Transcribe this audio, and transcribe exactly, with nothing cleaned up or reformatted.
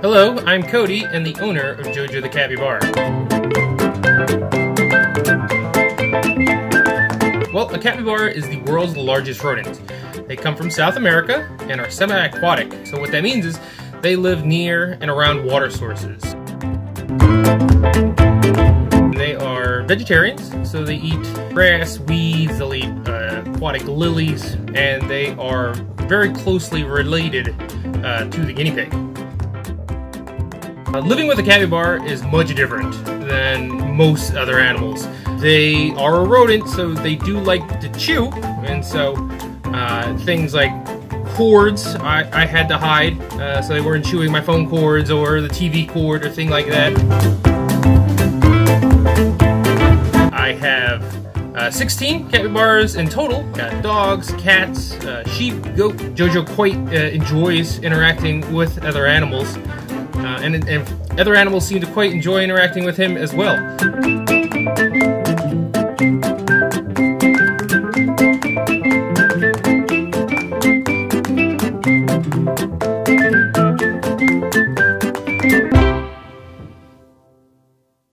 Hello, I'm Cody and the owner of Jojo the Capybara. Well, a capybara is the world's largest rodent. They come from South America and are semi-aquatic, so what that means is they live near and around water sources. They are vegetarians, so they eat grass, weeds, they'll eat uh, aquatic lilies, and they are very closely related uh, to the guinea pig. Uh, living with a capybara is much different than most other animals. They are a rodent, so they do like to chew, and so uh, things like cords I, I had to hide, uh, so they weren't chewing my phone cords or the T V cord or thing like that. I have uh, sixteen capybaras in total. Got dogs, cats, uh, sheep, goat. Jojo quite uh, enjoys interacting with other animals. Uh, and, and other animals seem to quite enjoy interacting with him as well.